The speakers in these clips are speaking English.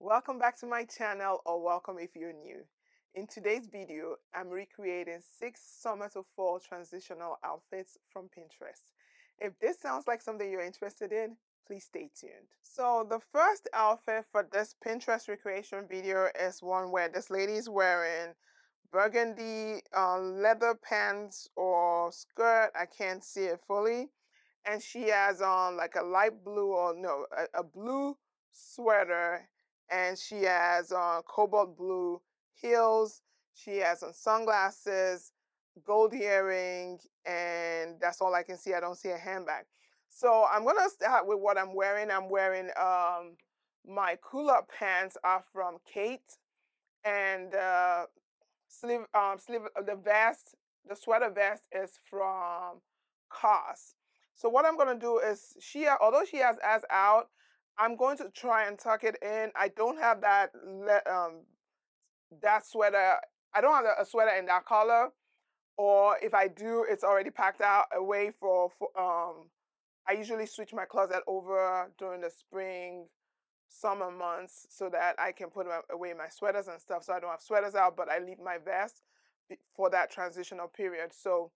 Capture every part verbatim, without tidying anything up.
Welcome back to my channel, or welcome if you're new. In today's video, I'm recreating six summer to fall transitional outfits from Pinterest. If this sounds like something you're interested in, please stay tuned. So the first outfit for this Pinterest recreation video is one where this lady is wearing burgundy uh, leather pants or skirt. I can't see it fully. And she has on like a light blue or no, a, a blue sweater. And she has on cobalt blue heels. She has on sunglasses, gold earring, and that's all I can see. I don't see a handbag. So I'm going to start with what I'm wearing. I'm wearing um, my culotte pants are from Kate, and uh, sleeve, um, sleeve, the vest, the sweater vest is from Koss. So what I'm going to do is, she, although she has ass out, I'm going to try and tuck it in. I don't have that um, that sweater. I don't have a sweater in that color, or if I do, it's already packed out away for. for um, I usually switch my closet over during the spring, summer months so that I can put away my sweaters and stuff. So I don't have sweaters out, but I leave my vest for that transitional period. So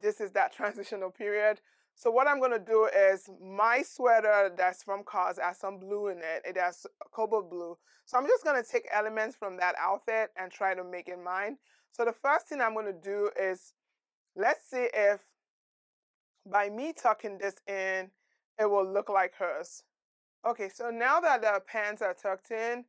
this is that transitional period. So what I'm going to do is, my sweater that's from Koss has some blue in it. It has cobalt blue. So I'm just going to take elements from that outfit and try to make it mine. So the first thing I'm going to do is, let's see if by me tucking this in, it will look like hers. Okay, so now that the pants are tucked in,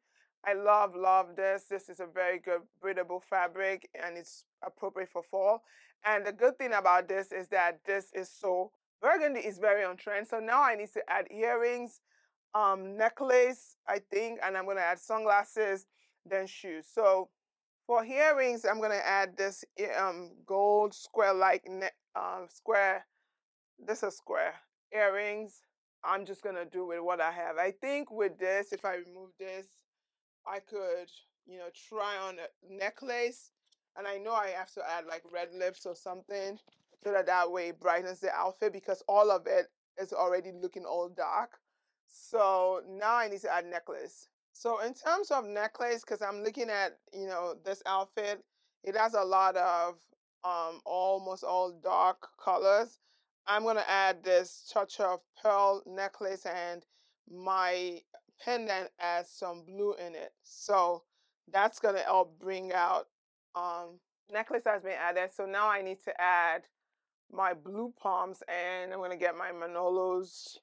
I love, love this. This is a very good breathable fabric, and it's appropriate for fall. And the good thing about this is that this is so burgundy is very on trend, so now I need to add earrings, um, necklace, I think, and I'm going to add sunglasses, then shoes. So for earrings, I'm going to add this um, gold square-like, um, square, this is square earrings. I'm just going to do with what I have. I think with this, if I remove this, I could, you know, try on a necklace, and I know I have to add like red lips or something, so that that way it brightens the outfit, because all of it is already looking all dark. So now I need to add necklace. So in terms of necklace, because I'm looking at, you know, this outfit, it has a lot of um, almost all dark colors. I'm going to add this touch of pearl necklace, and my pendant has some blue in it. So that's going to help bring out, um, necklace has been added. So now I need to add my blue pumps, and I'm going to get my Manolo's.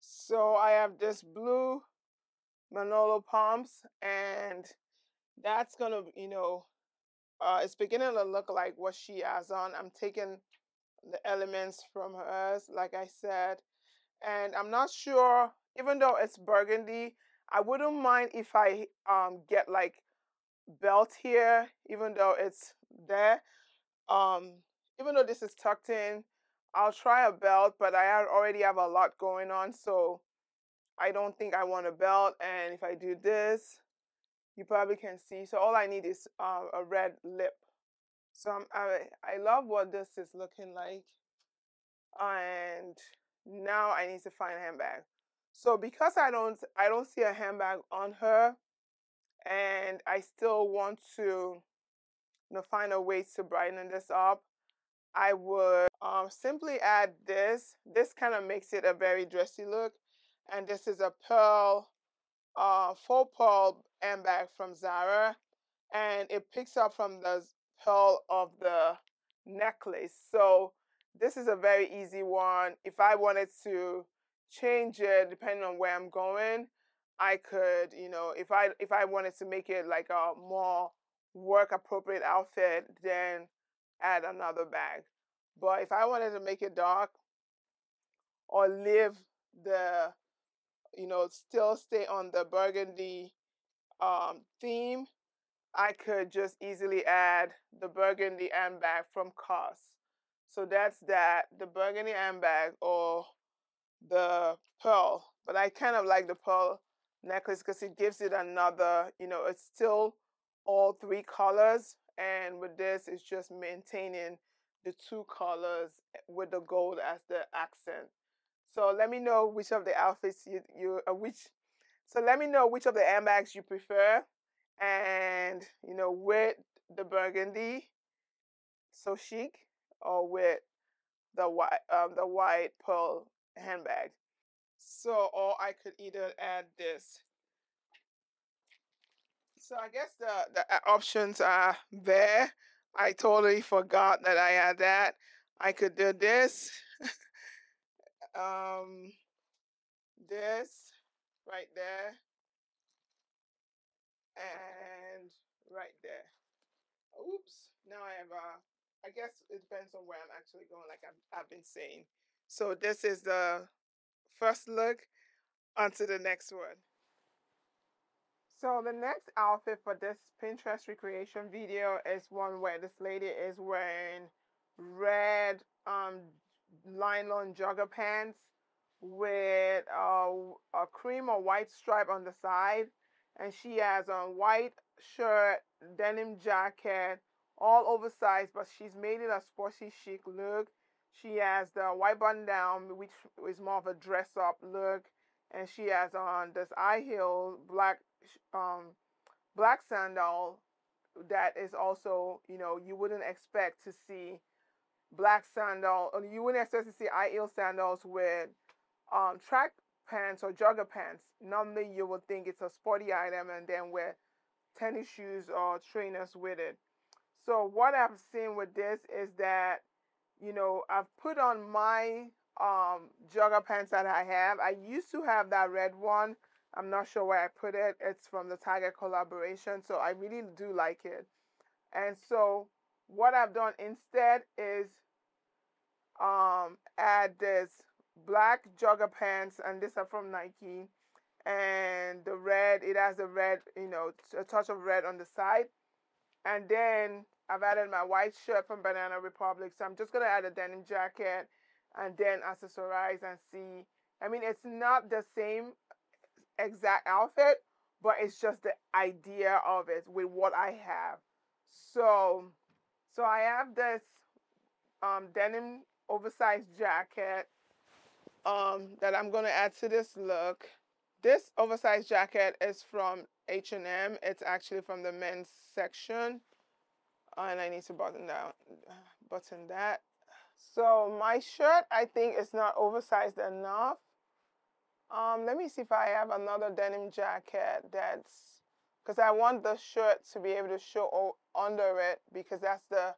So I have this blue Manolo pumps, and that's going to, you know, uh, it's beginning to look like what she has on. I'm taking the elements from hers, like I said, and I'm not sure, even though it's burgundy, I wouldn't mind if I um, get like belt here, even though it's there. Um, Even though this is tucked in, I'll try a belt, but I already have a lot going on, so I don't think I want a belt. And if I do this, you probably can see. So all I need is uh, a red lip. So I'm, I, I love what this is looking like. And now I need to find a handbag. So because I don't, I don't see a handbag on her, and I still want to, you know, find a way to brighten this up, I would um, simply add this. This kind of makes it a very dressy look. And this is a pearl, uh, faux pearl handbag from Zara. And it picks up from the pearl of the necklace. So this is a very easy one. If I wanted to change it, depending on where I'm going, I could, you know, if I, if I wanted to make it like a more work-appropriate outfit, then add another bag. But if I wanted to make it dark or leave the, you know, still stay on the burgundy um, theme, I could just easily add the burgundy handbag from Koss. So that's that, the burgundy handbag or the pearl. But I kind of like the pearl necklace because it gives it another, you know, it's still all three colors. And with this, it's just maintaining the two colors with the gold as the accent. So let me know which of the outfits you, you uh, which So let me know which of the handbags you prefer, and you know, with the burgundy, so chic, or with the white, um, the white pearl handbag. So, or I could either add this. So I guess the, the options are there. I totally forgot that I had that. I could do this, um, this right there, and right there. Oops, now I have, uh, I guess it depends on where I'm actually going, like I've, I've been saying. So this is the first look. On to the next one. So the next outfit for this Pinterest recreation video is one where this lady is wearing red um, nylon jogger pants with uh, a cream or white stripe on the side, and she has a white shirt, denim jacket, all oversized, but she's made it a sporty chic look. She has the white button down, which is more of a dress up look, and she has on this high heel black um black sandal that is also, you know, you wouldn't expect to see black sandal, or you wouldn't expect to see high heel sandals with um track pants or jogger pants. Normally you would think it's a sporty item and then wear tennis shoes or trainers with it. So what I've seen with this is that, you know, I've put on my um jogger pants that I have. I used to have that red one. I'm not sure where I put it. It's from the Target collaboration, so I really do like it. And so what I've done instead is um, add this black jogger pants, and these are from Nike, and the red, it has the red, you know, a touch of red on the side. And then I've added my white shirt from Banana Republic, so I'm just going to add a denim jacket and then accessorize and see. I mean, it's not the same exact outfit, but it's just the idea of it with what I have. So, so I have this um, denim oversized jacket um, that I'm gonna add to this look. This oversized jacket is from H and M. It's actually from the men's section, and I need to button down, button that. So my shirt, I think, is not oversized enough. Um, let me see if I have another denim jacket that's, because I want the shirt to be able to show under it, because that's the,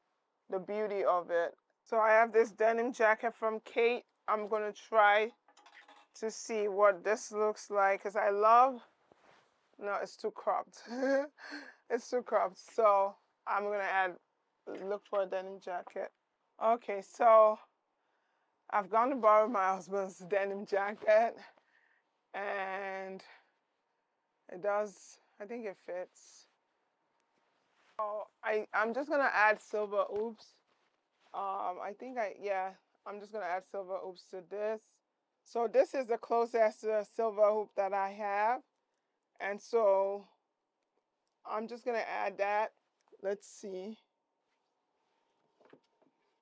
the beauty of it. So I have this denim jacket from Kate. I'm going to try to see what this looks like, because I love, no, it's too cropped. It's too cropped. So I'm going to add, look for a denim jacket. Okay, so I've gone to borrow my husband's denim jacket. And it does, I think it fits. Oh, I, I'm just gonna add silver oops. Um, I think I, yeah, I'm just gonna add silver oops to this. So this is the closest uh, silver hoop that I have. And so I'm just gonna add that. Let's see.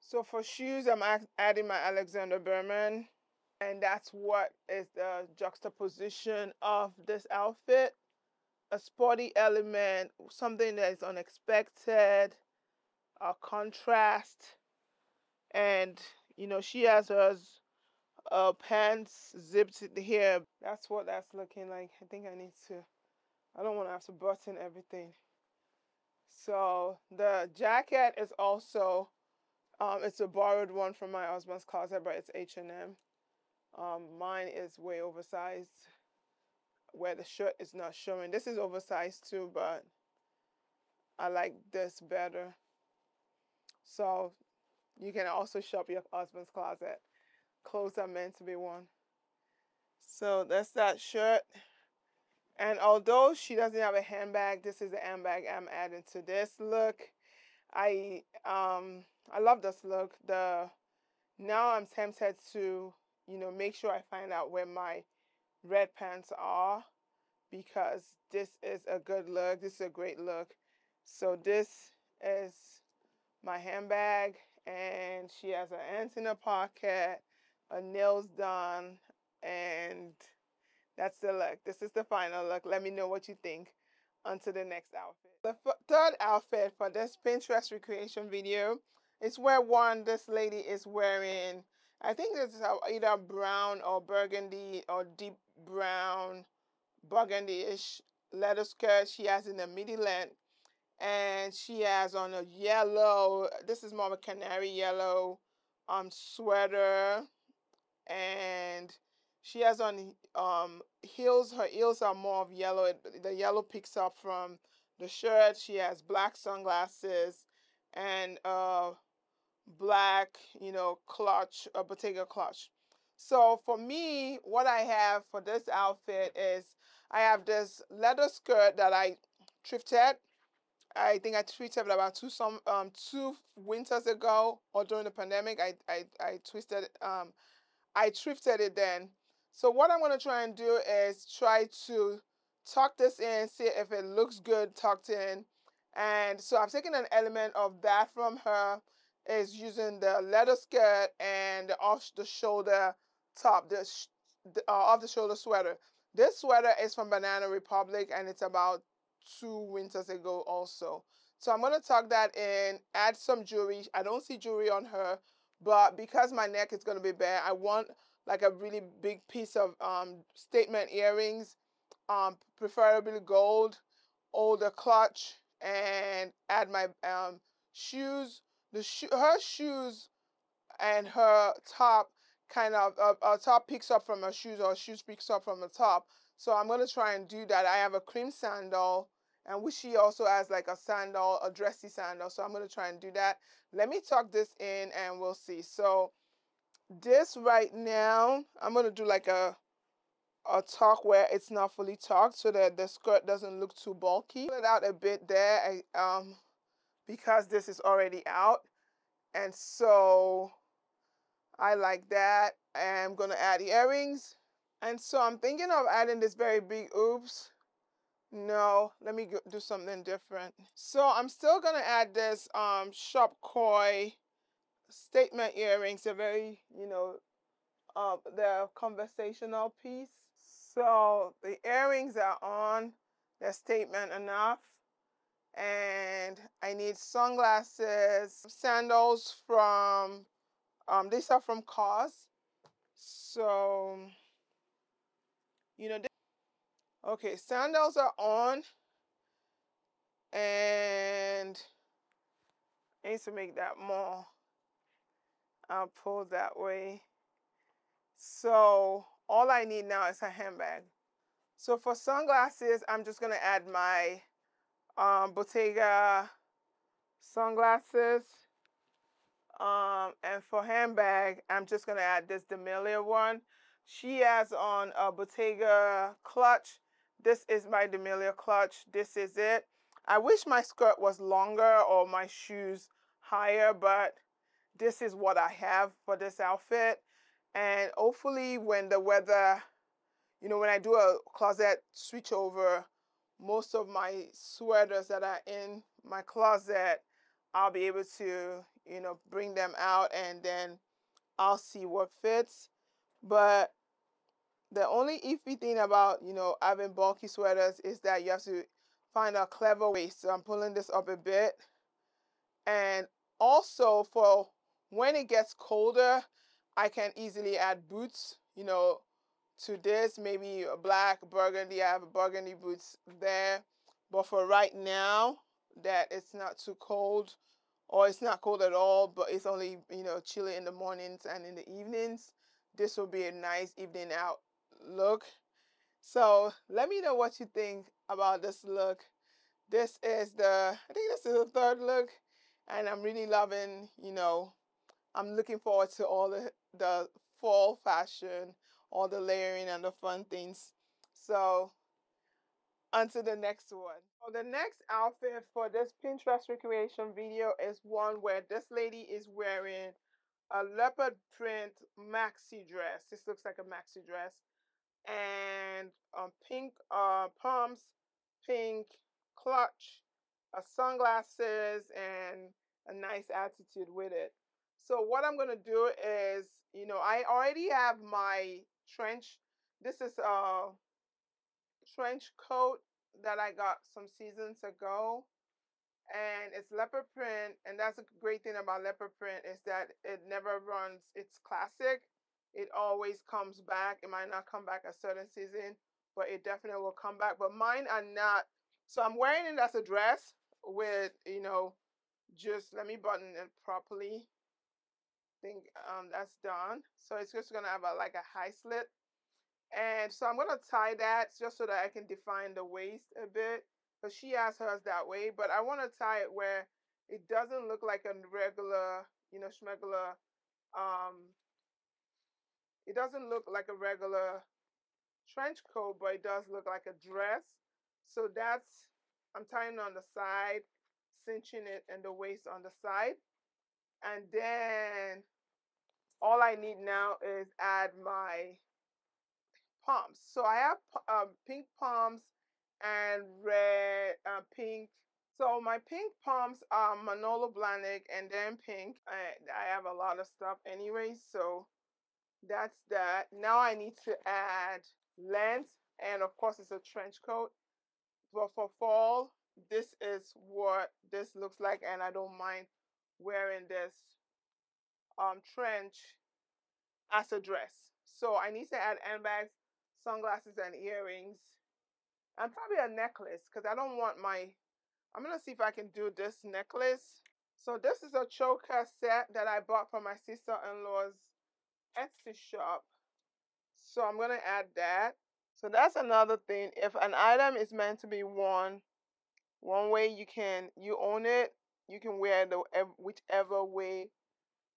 So for shoes, I'm adding my Alexandre Birman. And that's what is the juxtaposition of this outfit. A sporty element, something that is unexpected, a contrast. And, you know, she has her uh, pants zipped here. That's what that's looking like. I think I need to, I don't want to have to button everything. So the jacket is also, um, it's a borrowed one from my husband's closet, but it's H and M. Um, mine is way oversized, where the shirt is not showing. This is oversized too, but I like this better. So you can also shop your husband's closet. Clothes are meant to be worn. So that's that shirt. And although she doesn't have a handbag, this is the handbag I'm adding to this look. I um I love this look. The now I'm tempted to, you know, make sure I find out where my red pants are, because this is a good look. This is a great look. So this is my handbag, and she has her hands in her pocket, her nails done, and That's the look. This is the final look. Let me know what you think. On to the next outfit. The third outfit for this Pinterest recreation video is where one this lady is wearing, I think this is either brown or burgundy or deep brown, burgundy-ish leather skirt she has in the midi length. And she has on a yellow, this is more of a canary yellow um, sweater. And she has on um, heels, her heels are more of yellow. It, the yellow picks up from the shirt. She has black sunglasses and uh, black, you know, clutch, a Bottega clutch. So for me, what I have for this outfit is I have this leather skirt that I thrifted. I think I thrifted about two some um two winters ago or during the pandemic. I I I twisted um I thrifted it then. So what I'm gonna try and do is try to tuck this in, see if it looks good tucked in. And so I've taken an element of that from her, is using the leather skirt and the off the shoulder top, the, sh the uh, off the shoulder sweater. This sweater is from Banana Republic and it's about two winters ago also. So I'm gonna tuck that in, add some jewelry. I don't see jewelry on her, but because my neck is gonna be bare, I want like a really big piece of um, statement earrings, um, preferably gold, older clutch, and add my um, shoes. The sho her shoes and her top kind of, uh, her top picks up from her shoes, or her shoes picks up from the top. So I'm gonna try and do that. I have a cream sandal, and which she also has like a sandal, a dressy sandal. So I'm gonna try and do that. Let me tuck this in and we'll see. So this right now, I'm gonna do like a a tuck where it's not fully tucked so that the skirt doesn't look too bulky. Pull it out a bit there, I, um, because this is already out. And so I like that. I'm gonna add earrings. And so I'm thinking of adding this very big, oops, no, let me go, do something different. So I'm still gonna add this um, Shop Koi statement earrings, they're very, you know, uh, they're conversational piece. So the earrings are on, they're statement enough. And I need sunglasses, sandals from, um, these are from Koss. So, you know, okay, sandals are on, and I need to make that more. I'll pull that way. So all I need now is a handbag. So for sunglasses, I'm just gonna add my um, Bottega sunglasses. Um, and for handbag, I'm just gonna add this DeMellier one. She has on a Bottega clutch. This is my DeMellier clutch. This is it. I wish my skirt was longer or my shoes higher, but this is what I have for this outfit. And hopefully when the weather, you know, when I do a closet switchover, most of my sweaters that are in my closet, I'll be able to, you know, bring them out and then I'll see what fits. But the only iffy thing about, you know, having bulky sweaters is that you have to find a clever way. So I'm pulling this up a bit. And also for when it gets colder, I can easily add boots, you know, to this. Maybe a black, burgundy. I have burgundy boots there. But for right now, that it's not too cold, or it's not cold at all, but it's only, you know, chilly in the mornings and in the evenings. This will be a nice evening out look. So let me know what you think about this look. This is the, I think this is the third look, and I'm really loving, you know, I'm looking forward to all the, the fall fashion, all the layering and the fun things. So on to the next one. So the next outfit for this Pinterest recreation video is one where this lady is wearing a leopard print maxi dress. This looks like a maxi dress, and um, pink uh, pumps, pink clutch, uh, sunglasses, and a nice attitude with it. So what I'm gonna do is, you know, I already have my trench. This is uh trench coat that I got some seasons ago, and it's leopard print. And that's a great thing about leopard print, is that it never runs its classic. It always comes back. It might not come back a certain season, but it definitely will come back. But mine are not. So I'm wearing it as a dress with, you know, just let me button it properly. I think um, that's done. So it's just going to have a, like a high slit. And so I'm going to tie that just so that I can define the waist a bit. But she has hers that way. But I want to tie it where it doesn't look like a regular, you know, schmegular. Um, it doesn't look like a regular trench coat, but it does look like a dress. So that's, I'm tying on the side, cinching it and the waist on the side. And then all I need now is add my pumps. So I have um, pink pumps and red, uh, pink. So my pink pumps are Manolo Blahnik and then pink. I, I have a lot of stuff anyway, so that's that. Now I need to add length, and of course it's a trench coat. But for fall, this is what this looks like, and I don't mind wearing this um, trench as a dress. So I need to add handbags, sunglasses, and earrings, and probably a necklace, because I don't want my, I'm going to see if I can do this necklace. So this is a choker set that I bought from my sister-in-law's Etsy shop. So I'm going to add that. So that's another thing. If an item is meant to be worn one way, you can, you own it. You can wear the whichever way,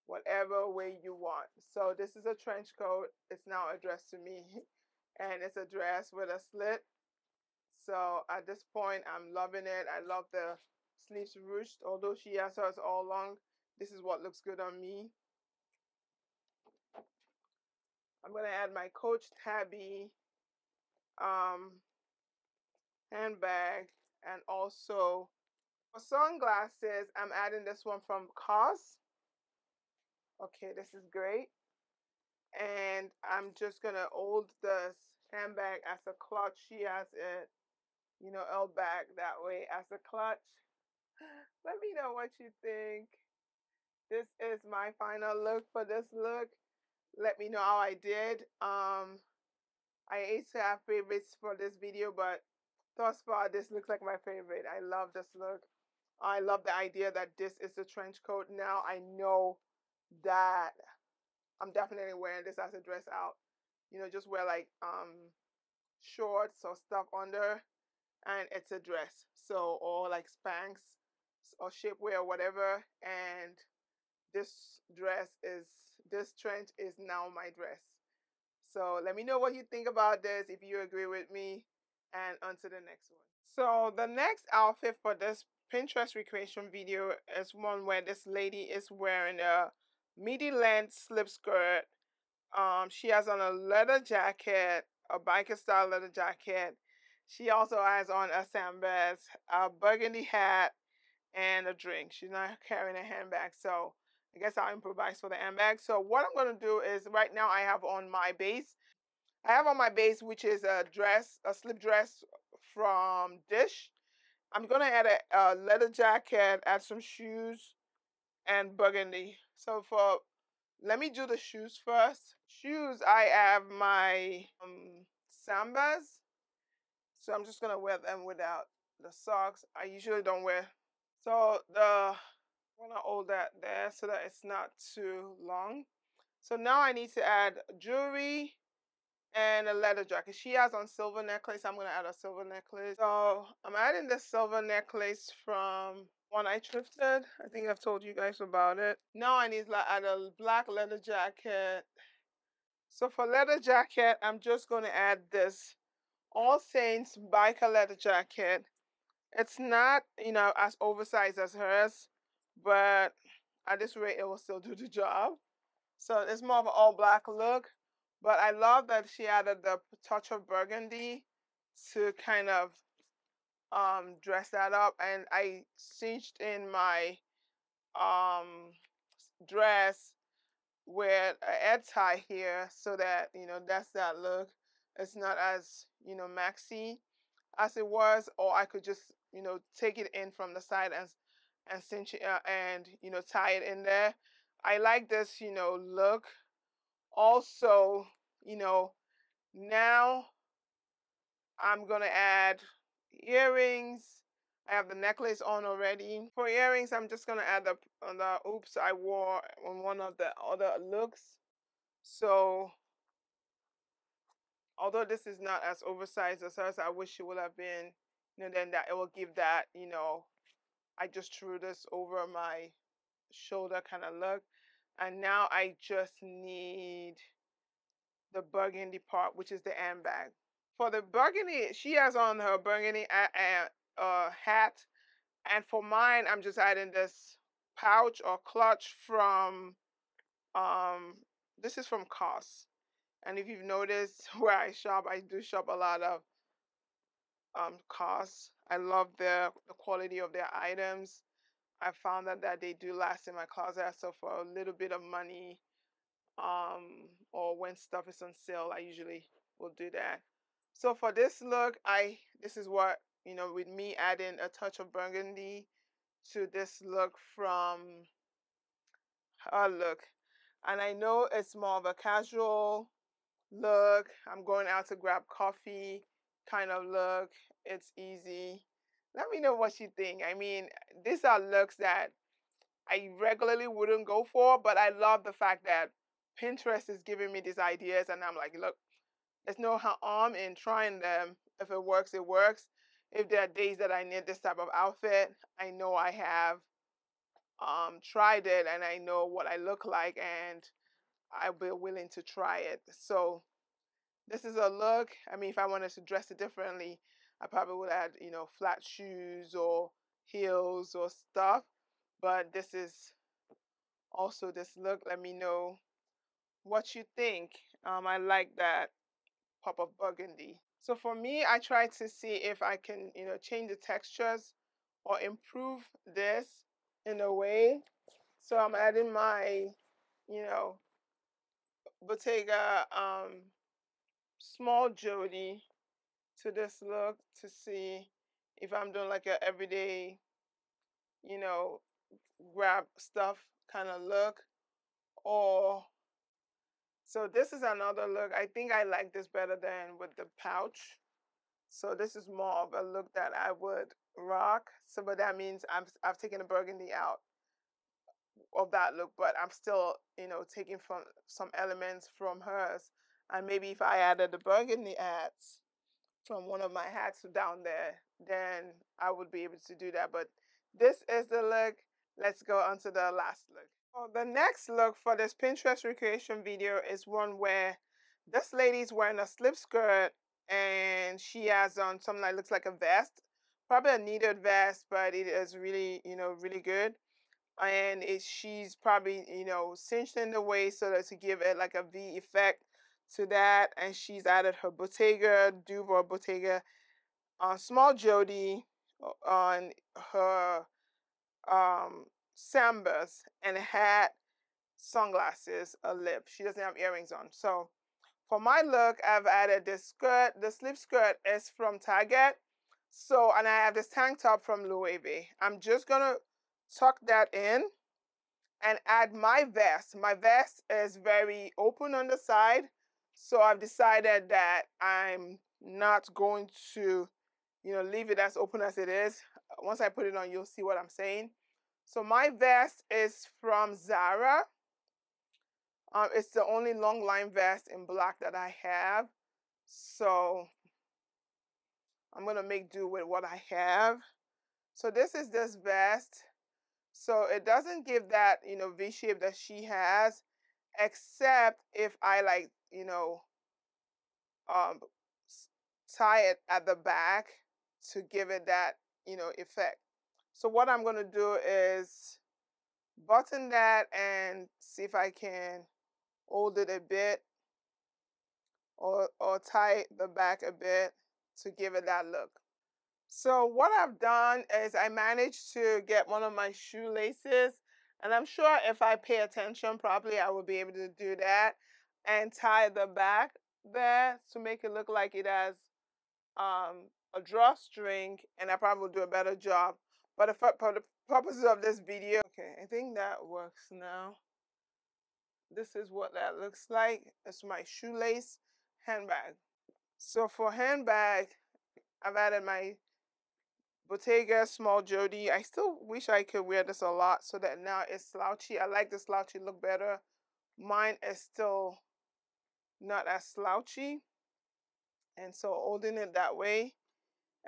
whatever way you want. So this is a trench coat. It's now a dress to me. And it's a dress with a slit. So at this point, I'm loving it. I love the sleeves ruched. Although she has hers all long, this is what looks good on me. I'm going to add my Coach Tabby um, handbag, and also for sunglasses, I'm adding this one from Koss. Okay, this is great. And I'm just gonna hold this handbag as a clutch. She has it, you know, L back that way as a clutch. Let me know what you think. This is my final look for this look. Let me know how I did. Um, I hate to have favorites for this video, but thus far, this looks like my favorite. I love this look. I love the idea that this is a trench coat. Now I know that I'm definitely wearing this as a dress out. You know, just wear like um, shorts or stuff under, and it's a dress. So, or like Spanx or shapewear or whatever. And this dress is, this trench is now my dress. So let me know what you think about this, if you agree with me. And on to the next one. So the next outfit for this Pinterest recreation video is one where this lady is wearing a midi-length slip skirt. Um, she has on a leather jacket, a biker-style leather jacket. She also has on a sandbag, a burgundy hat, and a drink. She's not carrying a handbag, so I guess I'll improvise for the handbag. So what I'm going to do is, right now I have on my base. I have on my base, which is a dress, a slip dress from Dish. I'm going to add a, a leather jacket, add some shoes, and burgundy. So for, let me do the shoes first. Shoes, I have my um, Sambas. So I'm just going to wear them without the socks. I usually don't wear. So the, I'm going to hold that there so that it's not too long. So now I need to add jewelry and a leather jacket. She has on silver necklace. I'm going to add a silver necklace. So I'm adding this silver necklace from one I thrifted. I think I've told you guys about it. Now I need to add a black leather jacket. So for leather jacket, I'm just going to add this All Saints biker leather jacket. It's not, you know, as oversized as hers, but at this rate, it will still do the job. So it's more of an all black look. But I love that she added the touch of burgundy to kind of um, dress that up. And I cinched in my um, dress with an head tie here so that, you know, that's that look. It's not as, you know, maxi as it was, or I could just, you know, take it in from the side and and cinch it, uh, and, you know, tie it in there. I like this, you know, look. Also, you know, now I'm gonna add earrings. I have the necklace on already. For earrings, I'm just gonna add the on the hoops I wore on one of the other looks. So, although this is not as oversized as hers, I wish it would have been. You know, then that it will give that, you know, I just threw this over my shoulder kind of look. And now I just need the burgundy part, which is the handbag. For the burgundy, she has on her burgundy uh, uh, hat. And for mine, I'm just adding this pouch or clutch from, um, this is from Koss. And if you've noticed where I shop, I do shop a lot of um, Koss. I love their, the quality of their items. I found that, that they do last in my closet. So for a little bit of money, um, or when stuff is on sale, I usually will do that. So for this look, I this is what, you know, with me adding a touch of burgundy to this look from her look. And I know it's more of a casual look. I'm going out to grab coffee kind of look. It's easy. Let me know what you think. I mean, these are looks that I regularly wouldn't go for, but I love the fact that Pinterest is giving me these ideas, and I'm like, look, there's no harm in trying them. If it works, it works. If there are days that I need this type of outfit, I know I have um, tried it, and I know what I look like, and I'll be willing to try it. So this is a look. I mean, if I wanted to dress it differently, I probably would add, you know, flat shoes or heels or stuff. But this is also this look. Let me know what you think. Um, I like that pop of burgundy. So for me, I try to see if I can, you know, change the textures or improve this in a way. So I'm adding my, you know, Bottega um, small jewelry to this look to see if I'm doing like a everyday, you know, grab stuff kind of look. Or so this is another look. I think I like this better than with the pouch. So this is more of a look that I would rock. So but that means I'm I've taken the burgundy out of that look, but I'm still, you know, taking from some elements from hers. And maybe if I added the burgundy ads from one of my hats down there, then I would be able to do that. But this is the look. Let's go on to the last look. Well, the next look for this Pinterest recreation video is one where this lady's wearing a slip skirt and she has on something that looks like a vest, probably a knitted vest, but it is really, you know, really good. And it, she's probably, you know, cinched in the waist so that to give it like a V effect to that, and she's added her Bottega dupe or Bottega uh, small jewelry on her um, sambas, and a hat, sunglasses, a lip. She doesn't have earrings on. So for my look, I've added this skirt. The slip skirt is from Target. So, and I have this tank top from Louis V. I'm just gonna tuck that in and add my vest. My vest is very open on the side. So I've decided that I'm not going to, you know, leave it as open as it is. Once I put it on, you'll see what I'm saying. So my vest is from Zara. Um, it's the only long line vest in black that I have. So I'm gonna make do with what I have. So this is this vest. So it doesn't give that, you know, V shape that she has, except if I like, you know, um, tie it at the back to give it that, you know, effect. So what I'm going to do is button that and see if I can hold it a bit or, or tie the back a bit to give it that look. So what I've done is I managed to get one of my shoelaces, and I'm sure if I pay attention properly, I will be able to do that and tie the back there to make it look like it has um, a drawstring, and I probably will do a better job. But for, for the purposes of this video, okay, I think that works now. This is what that looks like. It's my shoelace handbag. So for handbag, I've added my Bottega Small Jody. I still wish I could wear this a lot so that now it's slouchy. I like the slouchy look better. Mine is still not as slouchy, and so holding it that way.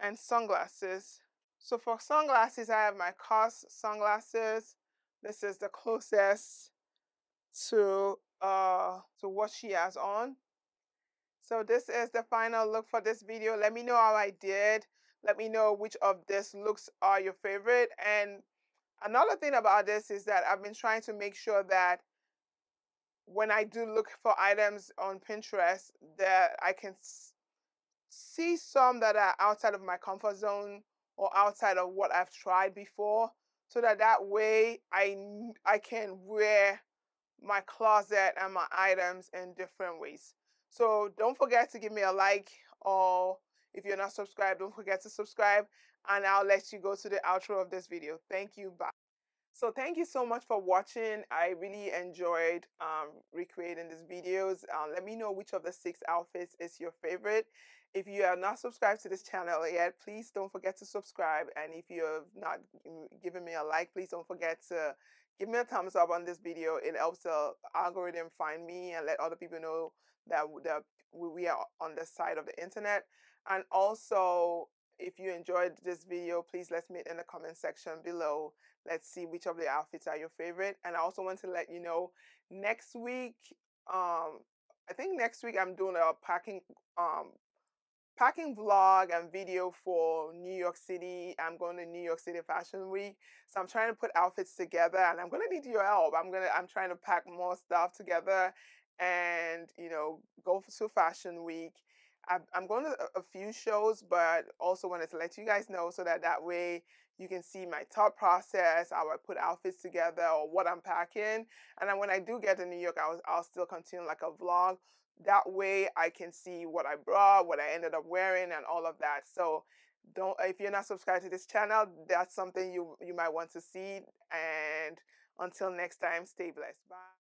And sunglasses. So for sunglasses, I have my Koss sunglasses. This is the closest to uh to what she has on. So this is the final look for this video. Let me know how I did. Let me know which of these looks are your favorite. And another thing about this is that I've been trying to make sure that when I do look for items on Pinterest, that I can see some that are outside of my comfort zone or outside of what I've tried before, so that that way I, I can wear my closet and my items in different ways. So don't forget to give me a like, or if you're not subscribed, don't forget to subscribe, and I'll let you go to the outro of this video. Thank you, bye. So thank you so much for watching. I really enjoyed um, recreating these videos. Uh, let me know which of the six outfits is your favorite. If you are not subscribed to this channel yet, please don't forget to subscribe. And if you have not given me a like, please don't forget to give me a thumbs up on this video. It helps the algorithm find me and let other people know that, that we are on the side of the internet. And also, if you enjoyed this video, please let's meet in the comment section below. Let's see which of the outfits are your favorite. And I also want to let you know, next week, um, I think next week I'm doing a packing, um, packing vlog and video for New York City. I'm going to New York City Fashion Week. So I'm trying to put outfits together, and I'm going to need your help. I'm going to, I'm trying to pack more stuff together and, you know, go to Fashion Week. I'm going to a few shows, but also wanted to let you guys know so that that way you can see my thought process, how I put outfits together, or what I'm packing. And then when I do get to New York, I'll, I'll still continue like a vlog. That way I can see what I brought, what I ended up wearing, and all of that. So don't, if you're not subscribed to this channel, that's something you, you might want to see. And until next time, stay blessed. Bye.